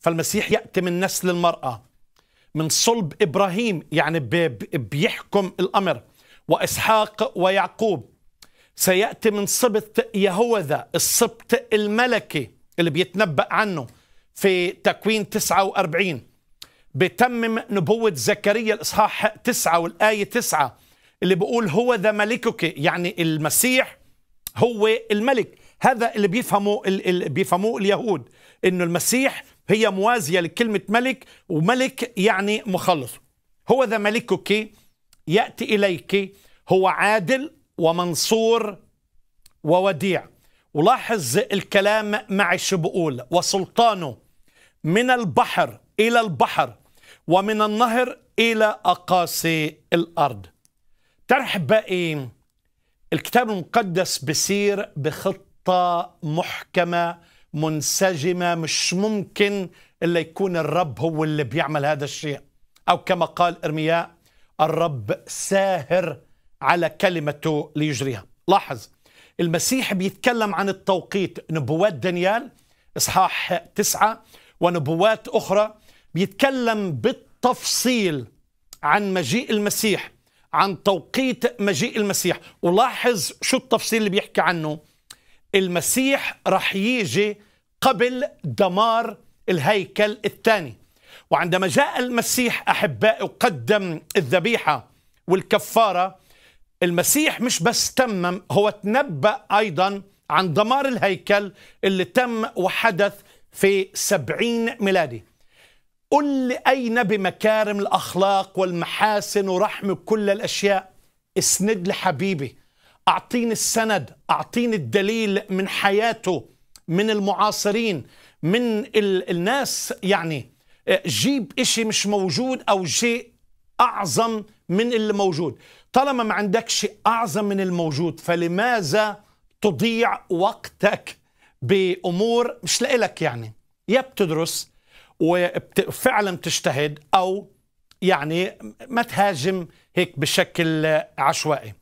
فالمسيح يأتي من نسل المرأة، من صلب إبراهيم، يعني بيحكم الأمر، وإسحاق ويعقوب. سيأتي من سبط يهوذا، السبط الملكي اللي بيتنبأ عنه في تكوين 49. بتمم نبوة زكريا الإصحاح 9 والآية 9 اللي بيقول هو ذا ملكك، يعني المسيح هو الملك. هذا اللي بيفهموه اليهود، إنه المسيح هي موازية لكلمة ملك، وملك يعني مخلص. هو ذا ملكك يأتي إليك، هو عادل ومنصور ووديع. ولاحظ الكلام معي شو بقول: وسلطانه من البحر إلى البحر، ومن النهر إلى أقاصي الأرض. ترحب بقى الكتاب المقدس بصير بخطة محكمة منسجمة، مش ممكن إلا يكون الرب هو اللي بيعمل هذا الشيء، أو كما قال إرمياء: الرب ساهر على كلمته ليجريها. لاحظ المسيح بيتكلم عن التوقيت، نبوات دانيال إصحاح 9 ونبوات أخرى بيتكلم بالتفصيل عن مجيء المسيح، عن توقيت مجيء المسيح. ولاحظ شو التفصيل اللي بيحكي عنه: المسيح رح يجي قبل دمار الهيكل الثاني. وعندما جاء المسيح أحبائي وقدم الذبيحة والكفارة، المسيح مش بس تمم، هو تنبأ أيضا عن دمار الهيكل اللي تم وحدث في 70 ميلادي. قل لي أين بمكارم الأخلاق والمحاسن ورحم كل الأشياء؟ اسند لحبيبي، أعطيني السند، أعطيني الدليل من حياته، من المعاصرين، من الناس. يعني جيب إشي مش موجود أو شيء أعظم من اللي موجود. طالما ما عندكش أعظم من الموجود، فلماذا تضيع وقتك بأمور مش لإلك؟ يعني يا بتدرس وفعلا بتجتهد، أو يعني ما تهاجم هيك بشكل عشوائي.